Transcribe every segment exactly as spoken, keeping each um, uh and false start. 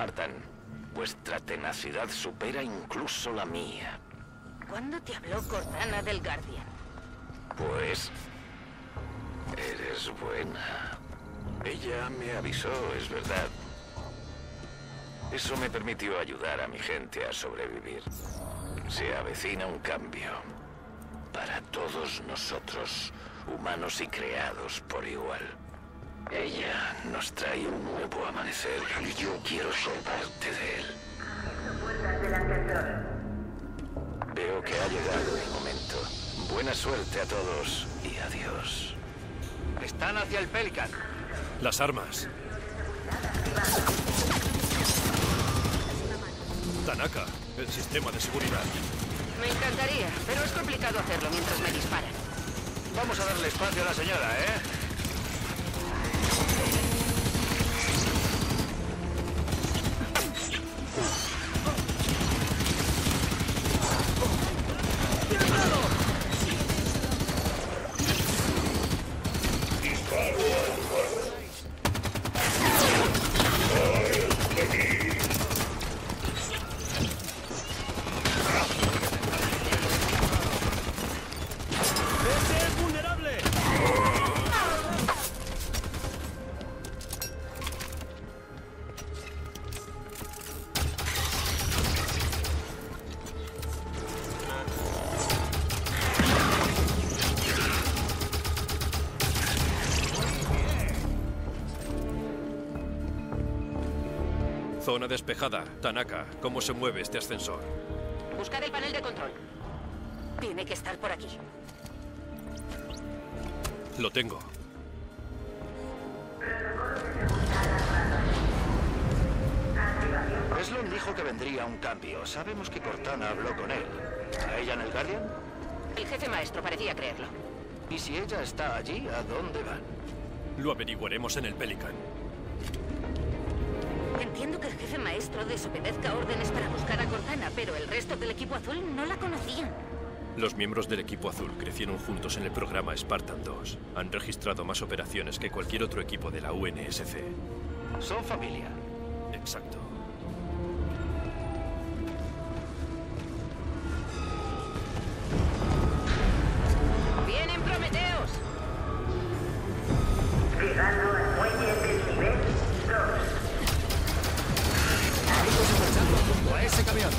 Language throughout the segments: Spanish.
Spartan. Vuestra tenacidad supera incluso la mía. ¿Cuándo te habló Cortana del Guardian? Pues... eres buena. Ella me avisó, es verdad. Eso me permitió ayudar a mi gente a sobrevivir. Se avecina un cambio. Para todos nosotros, humanos y creados por igual. Ella nos trae un nuevo amanecer y yo quiero ser parte de él. Veo que ha llegado el momento. Buena suerte a todos y adiós. Están hacia el Pelican. Las armas. Tanaka, el sistema de seguridad. Me encantaría, pero es complicado hacerlo mientras me disparan. Vamos a darle espacio a la señora, ¿eh? Zona despejada. Tanaka, ¿cómo se mueve este ascensor? Buscar el panel de control. Tiene que estar por aquí. Lo tengo. Sloan dijo que vendría un cambio. Sabemos que Cortana habló con él. ¿A ella en el Guardian? El jefe maestro parecía creerlo. ¿Y si ella está allí, a dónde van? Lo averiguaremos en el Pelican. Entiendo que el jefe maestro desobedezca órdenes para buscar a Cortana, pero el resto del Equipo Azul no la conocían. Los miembros del Equipo Azul crecieron juntos en el programa Spartan dos. Han registrado más operaciones que cualquier otro equipo de la U N S C. Son familia. Exacto. ¡Vienen Prometeos! Llegando al muelle del nivel dos. ¡A ese camión!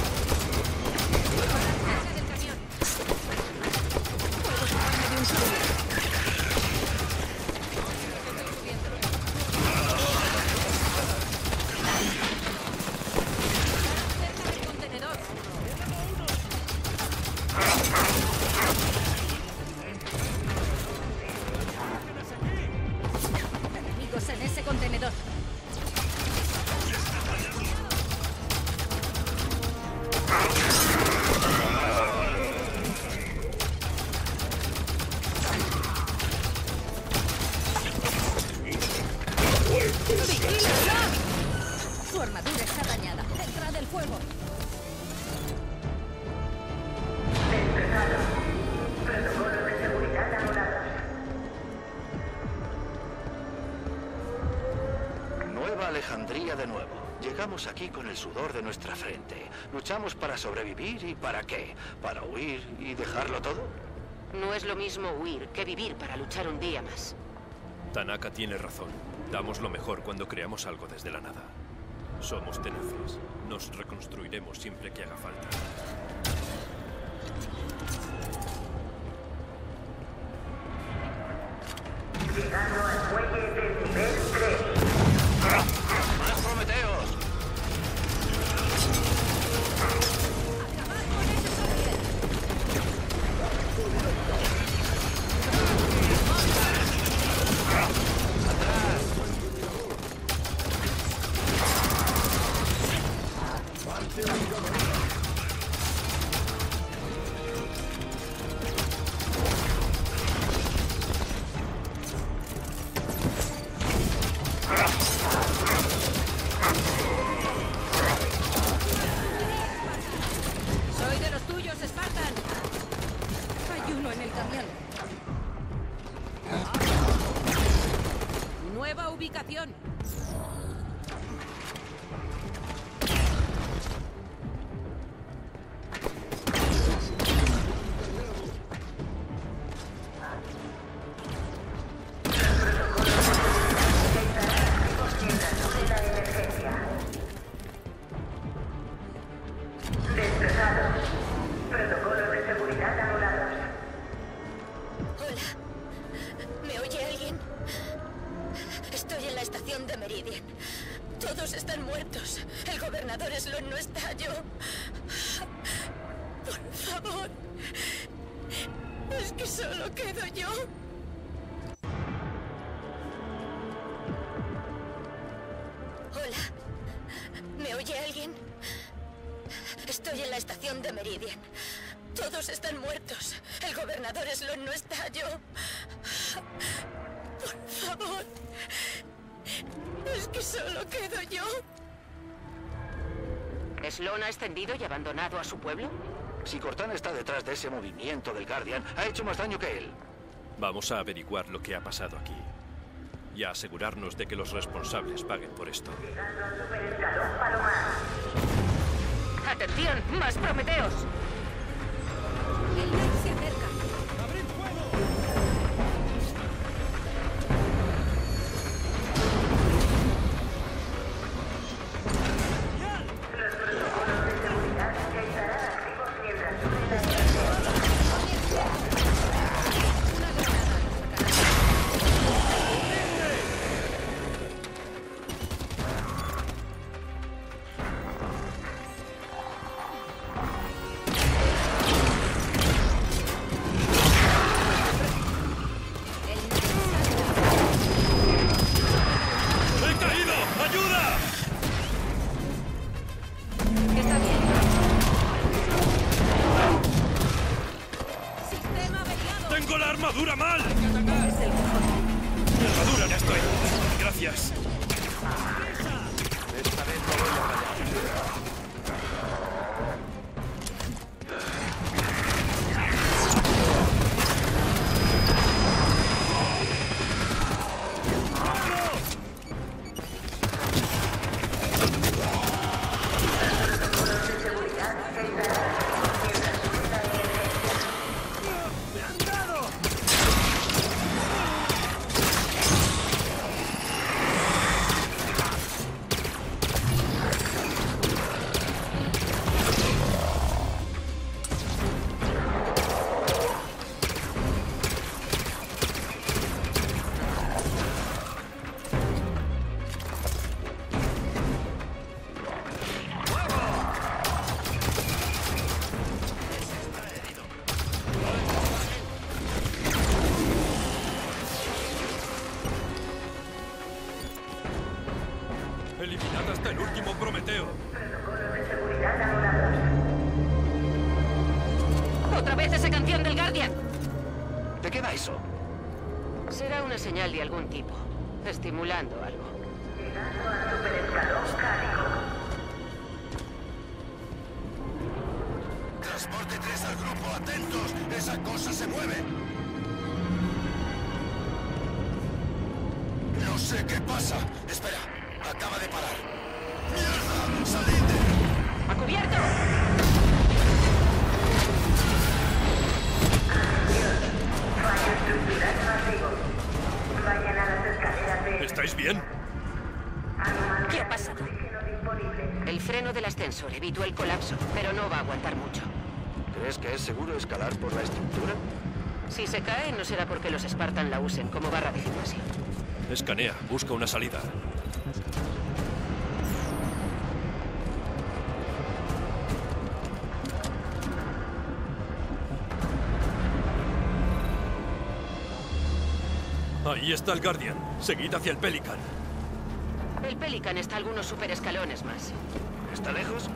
Aquí con el sudor de nuestra frente. Luchamos para sobrevivir y ¿para qué? ¿Para huir y dejarlo todo? No es lo mismo huir que vivir para luchar un día más. Tanaka tiene razón. Damos lo mejor cuando creamos algo desde la nada. Somos tenaces. Nos reconstruiremos siempre que haga falta. Llegando al muelle del nivel tres. ¡Más Prometeos! Nueva ubicación. escuela. ¿Me oye alguien? Estoy en la estación de Meridian. Todos están muertos. El gobernador Sloan no está, yo... Por favor. Es que solo quedo yo. Hola. ¿Me oye alguien? Estoy en la estación de Meridian. Todos están muertos. El gobernador Sloan no está, yo... Por favor. Es que solo quedo yo. ¿Sloan ha extendido y abandonado a su pueblo? Si Cortana está detrás de ese movimiento del Guardian, ha hecho más daño que él. Vamos a averiguar lo que ha pasado aquí. Y a asegurarnos de que los responsables paguen por esto. ¡Atención! ¡Más Prometeos! El Nike se acerca. ¡Abrid fuego! Los protocolos de seguridad ya estarán activos mientras dure la guerra. De algún tipo, estimulando algo. Llegando al superescalón cálico. Transporte tres al grupo, atentos, esa cosa se mueve. No sé qué pasa. Espera, acaba de parar. ¡Mierda! ¡Salid! ¡A cubierto! Fallo estructural masivo. Vayan a las escaleras de... ¿Estáis bien? ¿Qué ha pasado? El freno del ascensor evitó el colapso, pero no va a aguantar mucho. ¿Crees que es seguro escalar por la estructura? Si se cae, no será porque los Spartan la usen como barra de gimnasio. Escanea, busca una salida. Ahí está el Guardian. Seguid hacia el Pelican. El Pelican está a algunos superescalones más. ¿Está lejos?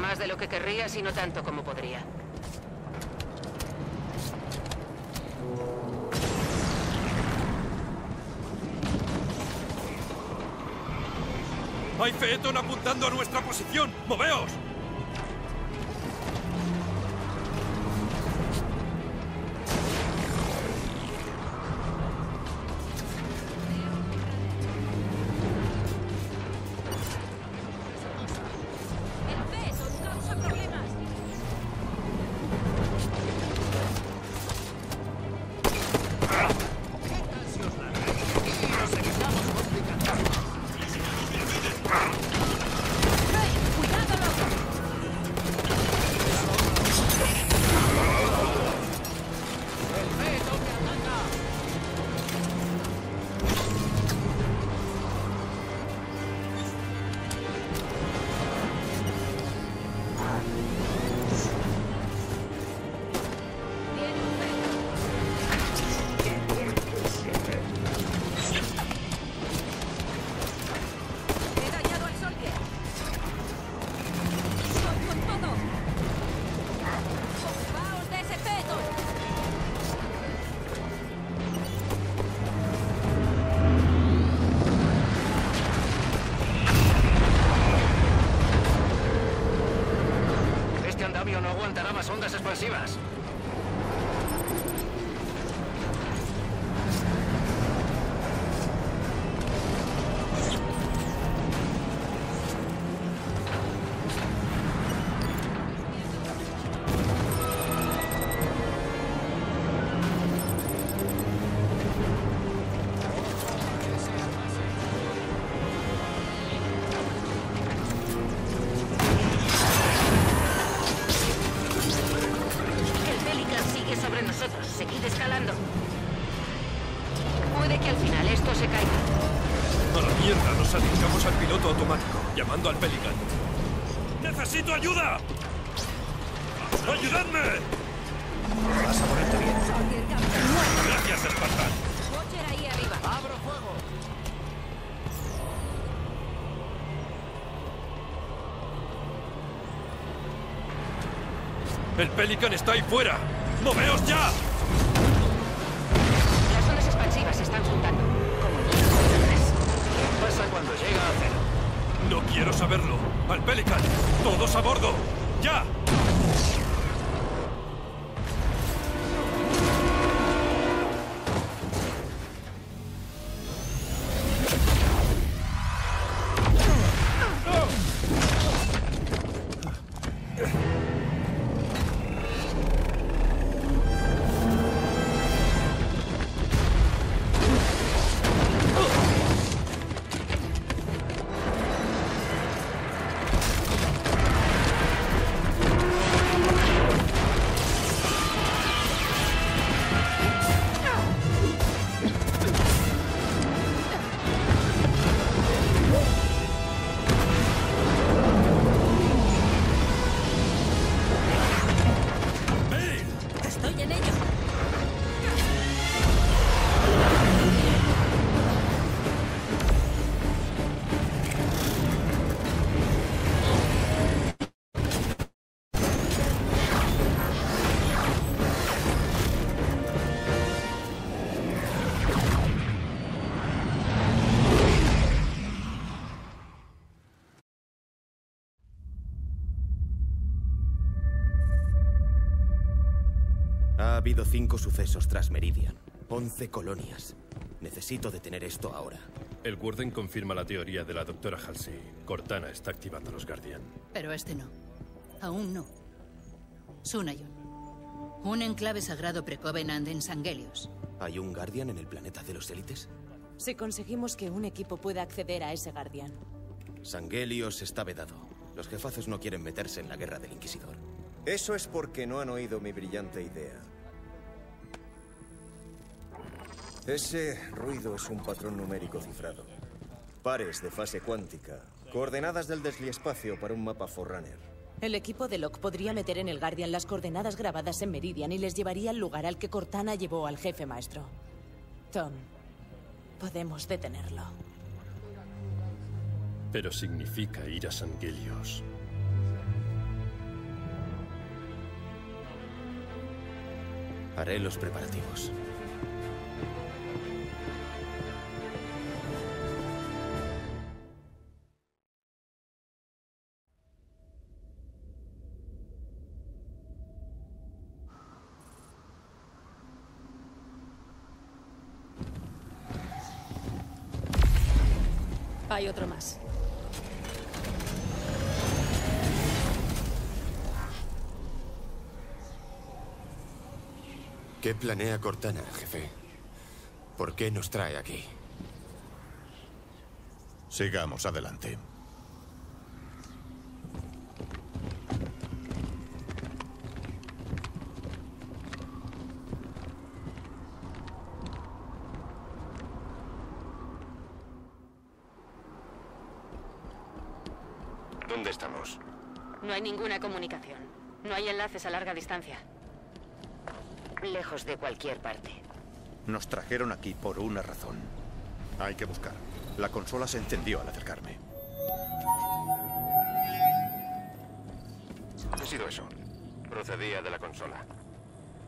Más de lo que querrías y no tanto como podría. ¡Hay Phaeton apuntando a nuestra posición! ¡Moveos! Cuidado, Locke. aguantará más ondas expansivas. Al Pelican. ¡Necesito ayuda! ¡Ayudadme! Vas a ponerte bien. Gracias, Spartan. Watcher ahí arriba. ¡Abro fuego! ¡El Pelican está ahí fuera! ¡Moveos ya! Las zonas expansivas se están juntando. Como tres. ¿Qué pasa cuando llega a cero? No quiero saberlo. ¡Al Pelican! ¡Todos a bordo! ¡Ya! Ha habido cinco sucesos tras Meridian. Once colonias. Necesito detener esto ahora. El Warden confirma la teoría de la doctora Halsey. Cortana está activando los Guardian. Pero este no. Aún no. Sunaion. Un enclave sagrado pre-Covenant en Sanghelios. ¿Hay un Guardian en el planeta de los élites? Si conseguimos que un equipo pueda acceder a ese Guardian. Sanghelios está vedado. Los jefazos no quieren meterse en la guerra del Inquisidor. Eso es porque no han oído mi brillante idea. Ese ruido es un patrón numérico cifrado. Pares de fase cuántica. Coordenadas del desliespacio para un mapa Forerunner. El equipo de Locke podría meter en el Guardian las coordenadas grabadas en Meridian y les llevaría al lugar al que Cortana llevó al jefe maestro. Tom, podemos detenerlo. Pero significa ir a Sanghelios. Haré los preparativos. Hay otro más. ¿Qué planea Cortana, jefe? ¿Por qué nos trae aquí? Sigamos adelante. ¿Dónde estamos? No hay ninguna comunicación. No hay enlaces a larga distancia. Lejos de cualquier parte. Nos trajeron aquí por una razón. Hay que buscar. La consola se encendió al acercarme. Ha sido eso. Procedía de la consola.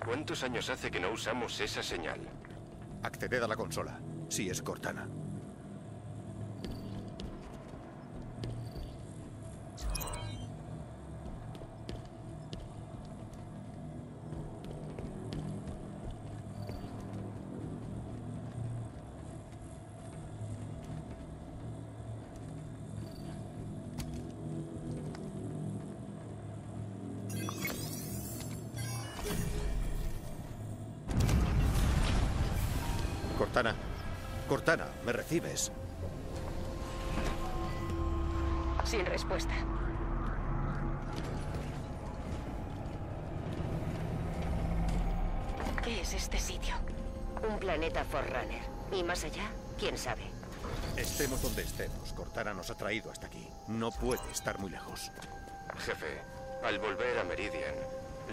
¿Cuántos años hace que no usamos esa señal? Acceded a la consola, si es Cortana. Cortana. Cortana, ¿me recibes? Sin respuesta. ¿Qué es este sitio? Un planeta Forerunner. Y más allá, quién sabe. Estemos donde estemos, Cortana nos ha traído hasta aquí. No puede estar muy lejos. Jefe, al volver a Meridian,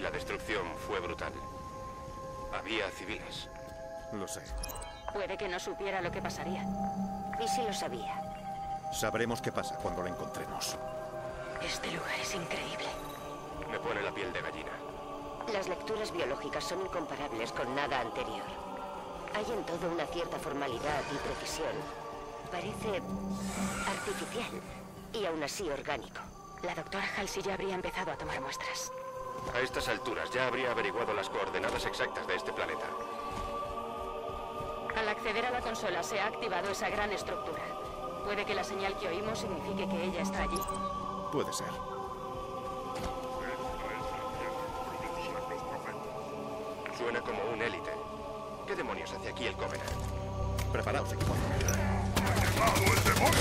la destrucción fue brutal. Había civiles. Lo sé. Puede que no supiera lo que pasaría. ¿Y si lo sabía? Sabremos qué pasa cuando lo encontremos. Este lugar es increíble. Me pone la piel de gallina. Las lecturas biológicas son incomparables con nada anterior. Hay en todo una cierta formalidad y precisión. Parece artificial y aún así orgánico. La doctora Halsey ya habría empezado a tomar muestras. A estas alturas ya habría averiguado las coordenadas exactas de este planeta. Al acceder a la consola se ha activado esa gran estructura. Puede que la señal que oímos signifique que ella está allí. Puede ser. Suena como un élite. ¿Qué demonios hace aquí el Covenant? Preparaos, equipo. ¡Ha llegado el demonio!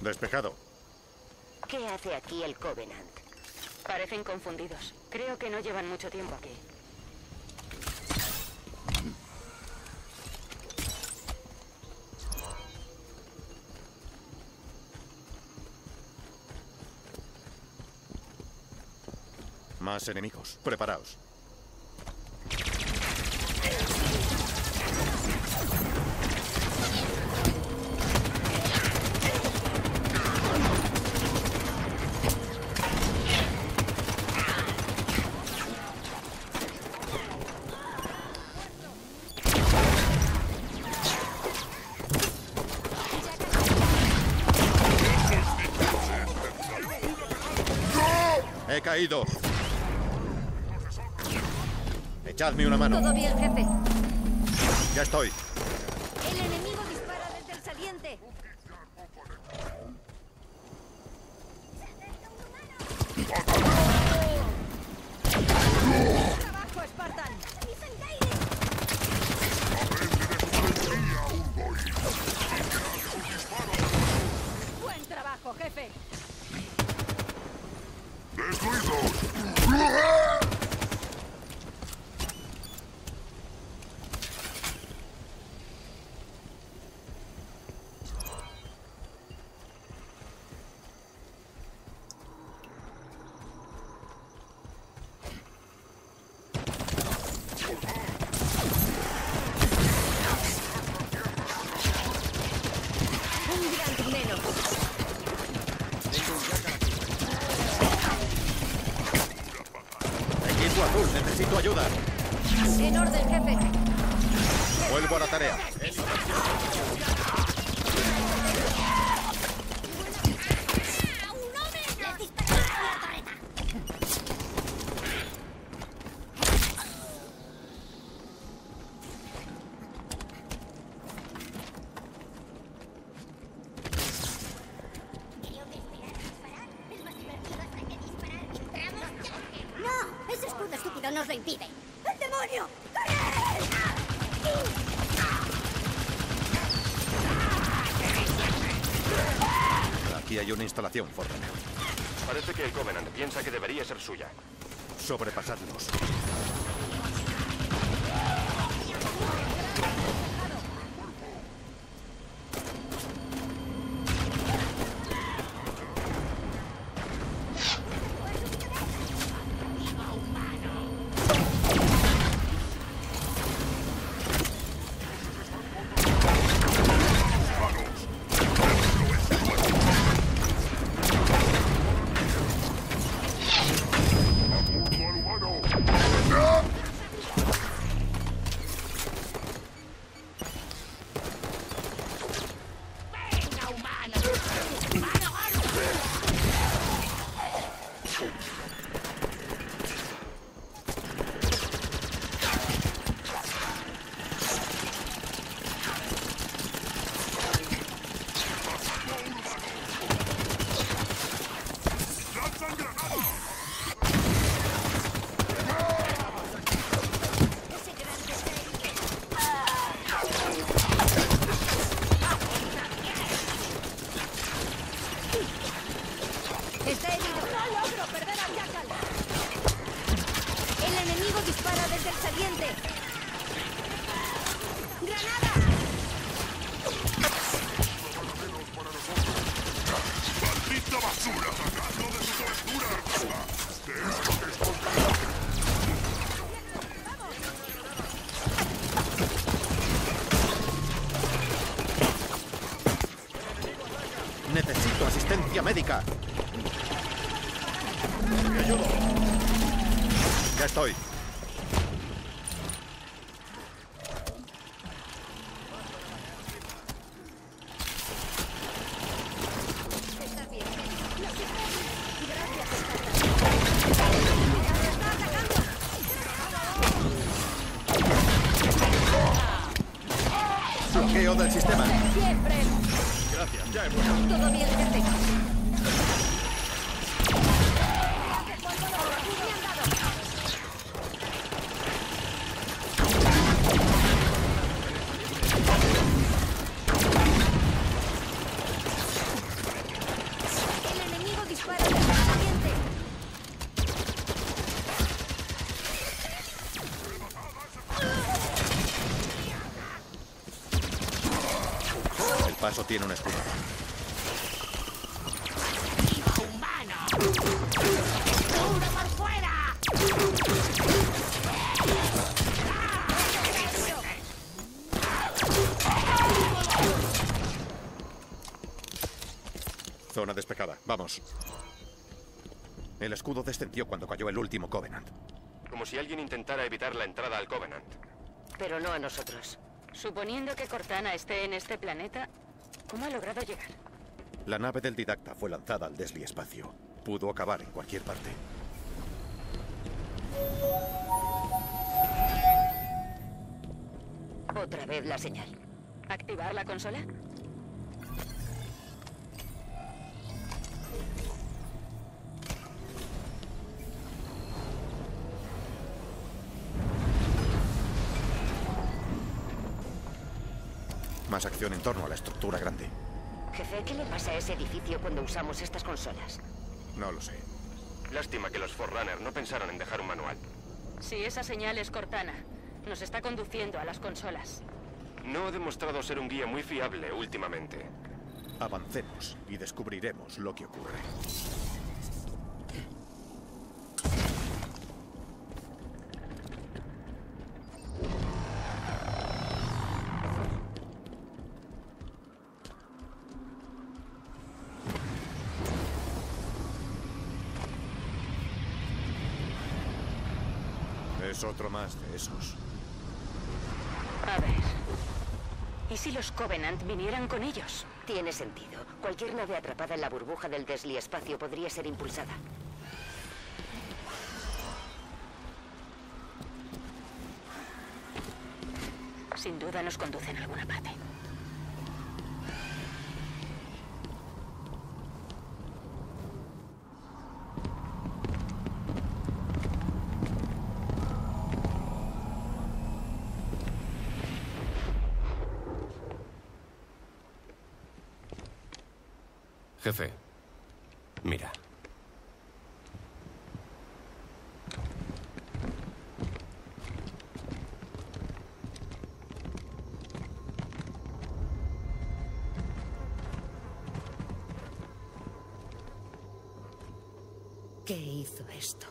Despejado. ¿Qué hace aquí el Covenant? Parecen confundidos. Creo que no llevan mucho tiempo aquí. Más enemigos. Preparaos. Caído. Echadme una mano. Todo bien, jefe. Ya estoy. El enemigo dispara desde el saliente. Trabajo, Spartan. Buen trabajo, jefe. Instalación Forerunner. Parece que el Covenant piensa que debería ser suya. Sobrepasadnos. No! Necesito asistencia médica. ¡Me ayudo! Ya estoy. Del sistema. Siempre. Gracias, ya he vuelto. Todo bien, jefe. El enemigo dispara de la siguiente. Paso tiene una escudo. ¡Viva humano! ¡Duro por fuera! Zona despejada. Vamos. El escudo descendió cuando cayó el último Covenant. Como si alguien intentara evitar la entrada al Covenant. Pero no a nosotros. Suponiendo que Cortana esté en este planeta... ¿Cómo ha logrado llegar? La nave del Didacta fue lanzada al desliespacio. Pudo acabar en cualquier parte. Otra vez la señal. ¿Activar la consola? Más acción en torno a la estructura grande. Jefe, ¿qué le pasa a ese edificio cuando usamos estas consolas? No lo sé. Lástima que los Forerunner no pensaron en dejar un manual. Sí, esa señal es Cortana. Nos está conduciendo a las consolas. No ha demostrado ser un guía muy fiable últimamente. Avancemos y descubriremos lo que ocurre. Es otro más de esos. A ver... ¿Y si los Covenant vinieran con ellos? Tiene sentido. Cualquier nave atrapada en la burbuja del desliespacio podría ser impulsada. Sin duda nos conducen a alguna parte. Jefe, mira. ¿Qué hizo esto?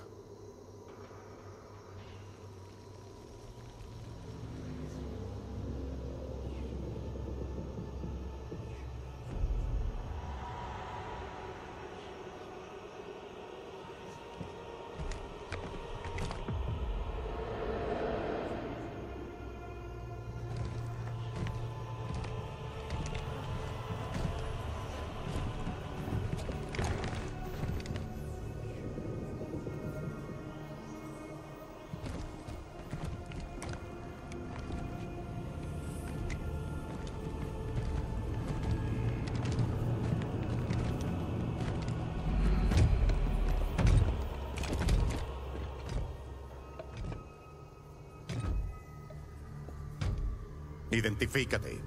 Identifícate.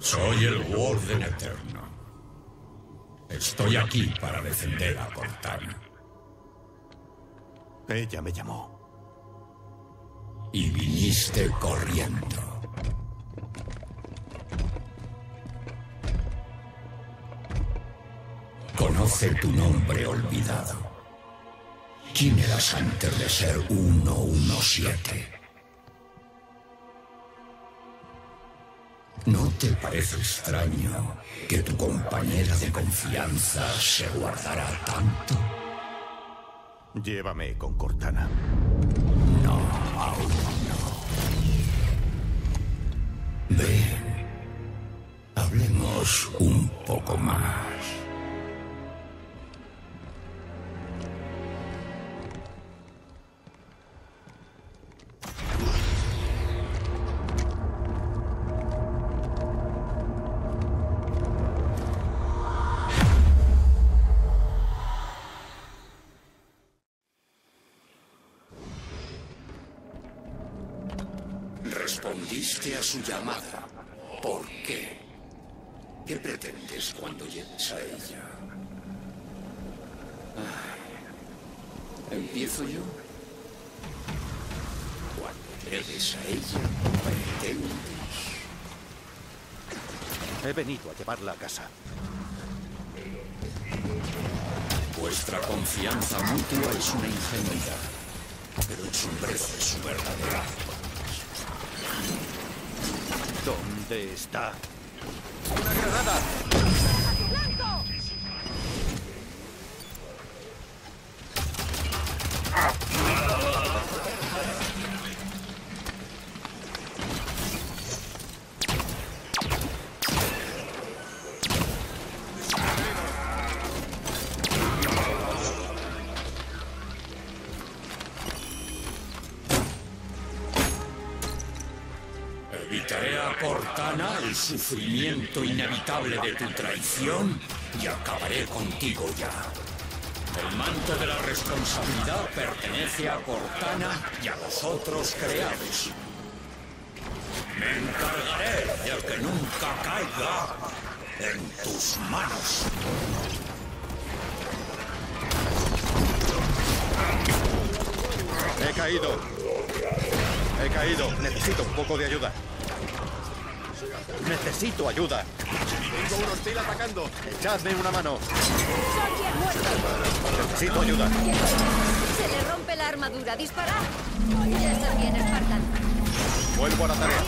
Soy el Warden Eterno. Estoy aquí para defender a Cortana. Ella me llamó. Y viniste corriendo. Conoce tu nombre olvidado. ¿Quién eras antes de ser uno uno siete? ¿No te parece extraño que tu compañera de confianza se guardara tanto? Llévame con Cortana. No, aún no. Ven, hablemos un poco más. Respondiste a su llamada. ¿Por qué? ¿Qué pretendes cuando llegues a ella? Ay, ¿empiezo yo? Cuando llegues a ella, pretendes. He venido a llevarla a casa. Vuestra confianza mutua es una ingenuidad, pero ensombrezo de su verdadera. ¿Dónde está? ¡Una granada! ¡Blanco! El sufrimiento inevitable de tu traición y acabaré contigo ya. El manto de la responsabilidad pertenece a Cortana y a vosotros creados. Me encargaré de que nunca caiga en tus manos. He caído. He caído. Necesito un poco de ayuda. ¡Necesito ayuda! ¡Tengo un hostil atacando! ¡Echadme una mano! ¡Soy el muerto! ¡Necesito ayuda! ¡Se le rompe la armadura! ¡Disparad! ¡Ya estás bien, Spartan! ¡Vuelvo a la tarea!